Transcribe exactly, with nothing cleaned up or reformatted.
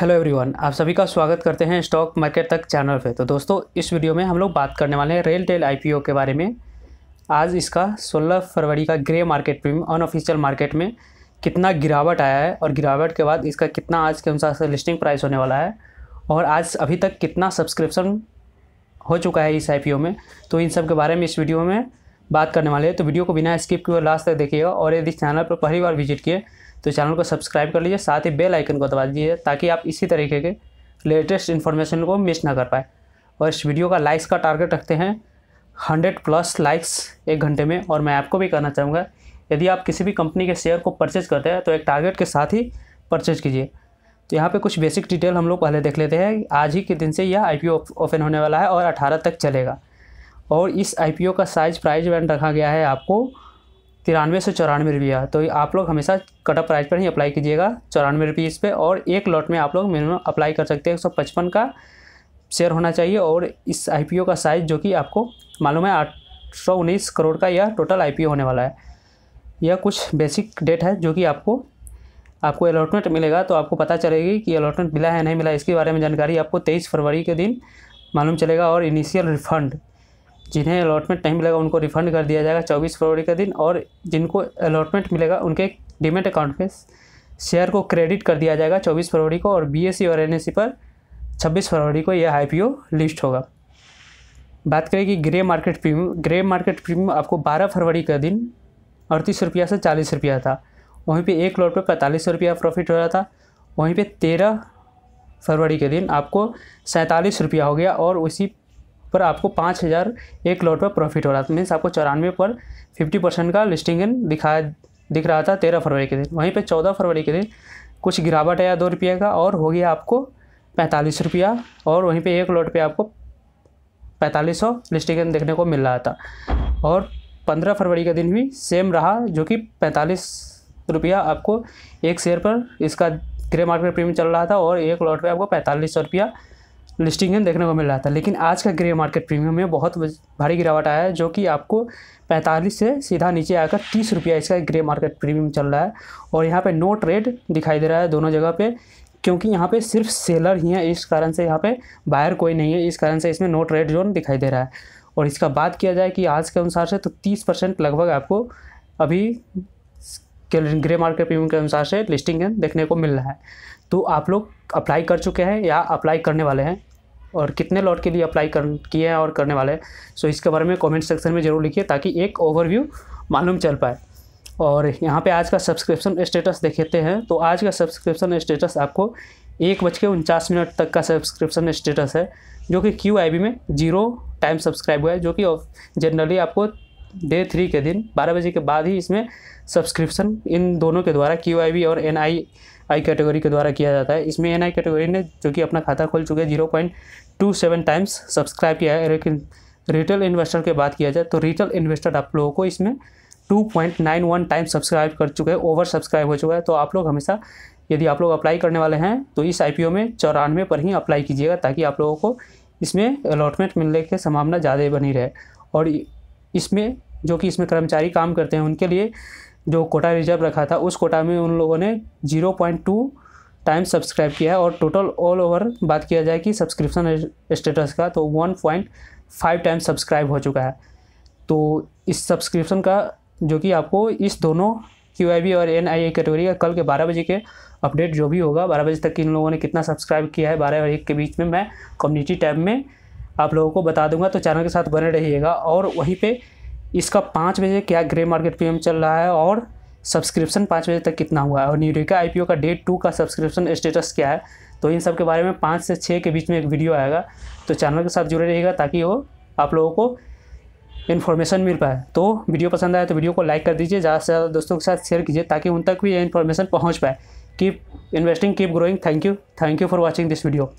Hello everyone, आप सभी का स्वागत करते हैं स्टॉक मार्केट तक चैनल पे। तो दोस्तों, इस वीडियो में हम लोग बात करने वाले हैं रेलटेल आईपीओ के बारे में। आज इसका सोलह फरवरी का grey market premium unofficial market में कितना गिरावट आया है और गिरावट के बाद इसका कितना आज के अनुसार से लिस्टिंग प्राइस होने वाला है और आज अभी तक कितना सब्सक्रिप्शन हो चुका है इस आईपीओ में, तो इन सब के बारे में इस वीडियो में बात करने वाले हैं। तो वीडियो को बिना स्किप किए लास्ट तक देखिएगा और यदि चैनल पर पहली बार विजिट किए तो चैनल को सब्सक्राइब कर लीजिए, साथ ही बेल आइकन को दबा दीजिए ताकि आप इसी तरीके के लेटेस्ट इन्फॉर्मेशन को मिस ना कर पाए। और इस वीडियो का लाइक्स का टारगेट रखते हैं हंड्रेड प्लस लाइक्स एक घंटे में। और मैं आपको भी कहना चाहूँगा, यदि आप किसी भी कंपनी के शेयर को परचेज करते हैं तो एक टारगेट के साथ ही परचेज कीजिए। तो यहाँ पर कुछ बेसिक डिटेल हम लोग पहले देख लेते हैं। आज ही के दिन से यह आई पी ओ ओपन होने वाला है और अठारह तक चलेगा। और इस आई पी ओ का साइज प्राइस बैंड रखा गया है आपको तिरानवे सौ चौरानवे रुपया। तो आप लोग हमेशा कटअप प्राइस पर ही अप्लाई कीजिएगा, चौरानवे रुपये इस पर। और एक लॉट में आप लोग मिनिमम अप्लाई कर सकते हैं। एक सौ पचपन का शेयर होना चाहिए। और इस आईपीओ का साइज़ जो कि आपको मालूम है आठ सौ उन्नीस करोड़ का यह टोटल आईपीओ होने वाला है। यह कुछ बेसिक डेट है जो कि आपको आपको अलॉटमेंट मिलेगा तो आपको पता चलेगी कि अलॉटमेंट मिला है नहीं मिला, इसके बारे में जानकारी आपको तेईस फरवरी के दिन मालूम चलेगा। और इनिशियल रिफंड, जिन्हें अलॉटमेंट नहीं मिलेगा उनको रिफंड कर दिया जाएगा चौबीस फरवरी के दिन। और जिनको अलॉटमेंट मिलेगा उनके डीमैट अकाउंट में शेयर को क्रेडिट कर दिया जाएगा चौबीस फरवरी को। और बीएसई और एनएसई पर छब्बीस फरवरी को यह आईपीओ लिस्ट होगा। बात करें कि grey market premium, grey market premium आपको बारह फरवरी के दिन अड़तीस रुपया से चालीस रुपया था। वहीं पर एक लॉट पर पैंतालीस रुपया प्रॉफिट हो रहा था। वहीं पर तेरह फरवरी के दिन आपको सैंतालीस रुपया हो गया और उसी पर आपको पाँच हज़ार एक लॉट पर प्रॉफिट हो रहा था। मीन्स आपको चौरानवे पर फिफ्टी परसेंट का लिस्टिंग इन दिखा दिख रहा था तेरह फरवरी के दिन। वहीं पे चौदह फरवरी के दिन कुछ गिरावट आया दो रुपये का और हो गया आपको पैंतालीस रुपया। और वहीं पे एक लॉट पे आपको पैंतालीस सौ लिस्टिंग इन देखने को मिल रहा था। और पंद्रह फरवरी के दिन भी सेम रहा, जो कि पैंतालीस रुपया आपको एक शेयर पर इसका ग्रे मार्केट प्रीमियम चल रहा था और एक लॉट पर आपको पैंतालीस सौ रुपया लिस्टिंग में देखने को मिल रहा था। लेकिन आज का ग्रे मार्केट प्रीमियम में बहुत भारी गिरावट आया है, जो कि आपको पैंतालीस से सीधा नीचे आकर तीस रुपया इसका ग्रे मार्केट प्रीमियम चल रहा है। और यहाँ पे नो ट्रेड दिखाई दे रहा है दोनों जगह पे, क्योंकि यहाँ पे सिर्फ सेलर ही है, इस कारण से यहाँ पे बायर कोई नहीं है, इस कारण से इसमें नो ट्रेड जोन दिखाई दे रहा है। और इसका बात किया जाए कि आज के अनुसार से तो तीस परसेंट लगभग आपको अभी ग्रे मार्केट प्रीमियम के अनुसार से लिस्टिंग देखने को मिल रहा है। तो आप लोग अप्लाई कर चुके हैं या अप्लाई करने वाले हैं और कितने लॉट के लिए अप्लाई कर किए हैं और करने वाले हैं, सो इसके बारे में कमेंट सेक्शन में ज़रूर लिखिए ताकि एक ओवरव्यू मालूम चल पाए। और यहाँ पे आज का सब्सक्रिप्शन स्टेटस देखते हैं। तो आज का सब्सक्रिप्शन स्टेटस आपको एक बज के उनचास मिनट तक का सब्सक्रिप्शन स्टेटस है, जो कि क्यू आई बी में जीरो टाइम सब्सक्राइब हुआ है, जो कि जनरली आपको डे थ्री के दिन बारह बजे के बाद ही इसमें सब्सक्रिप्शन इन दोनों के द्वारा क्यू आई बी और एन आई आई कैटेगरी के द्वारा किया जाता है। इसमें एन आई कैटेगरी ने, जो कि अपना खाता खोल चुके हैं, zero point two seven times subscribe किया है। लेकिन रिटेल इन्वेस्टर के बात किया जाए तो रिटेल इन्वेस्टर आप लोगों को इसमें two point nine one time subscribe कर चुके हैं, ओवर सब्सक्राइब हो चुका है। तो आप लोग हमेशा, यदि आप लोग अप्लाई करने वाले हैं तो इस आई पी ओ में चौरानवे पर ही अप्लाई कीजिएगा ताकि आप लोगों को इसमें अलॉटमेंट मिलने की संभावना ज़्यादा बनी रहे। और इसमें जो कि इसमें कर्मचारी काम करते हैं उनके लिए जो कोटा रिजर्व रखा था, उस कोटा में उन लोगों ने zero point two time subscribe किया है। और टोटल ऑल ओवर बात किया जाए कि सब्सक्रिप्शन स्टेटस का, तो one point five time subscribe हो चुका है। तो इस सब्सक्रिप्शन का, जो कि आपको इस दोनों क्यू आई बी और एन आई ए कैटेगरी का कल के बारह बजे के अपडेट जो भी होगा, बारह बजे तक कि इन लोगों ने कितना सब्सक्राइब किया है, बारह और एक के बीच में मैं कम्युनिटी टैब में आप लोगों को बता दूंगा। तो चैनल के साथ बने रहिएगा। और वहीं पर इसका पाँच बजे क्या ग्रे मार्केट प्रीमियम चल रहा है और सब्सक्रिप्शन पाँच बजे तक कितना हुआ है और न्यूरेका आईपीओ का डे टू का सब्सक्रिप्शन स्टेटस क्या है, तो इन सब के बारे में पाँच से छः के बीच में एक वीडियो आएगा। तो चैनल के साथ जुड़े रहिएगा ताकि वो आप लोगों को इन्फॉर्मेशन मिल पाए। तो वीडियो पसंद आए तो वीडियो को लाइक कर दीजिए, ज़्यादा से ज़्यादा दोस्तों के साथ शेयर कीजिए ताकि उन तक भी ये इन्फॉर्मेशन पहुँच पाए। Keep investing, keep growing. Thank you for watching this video.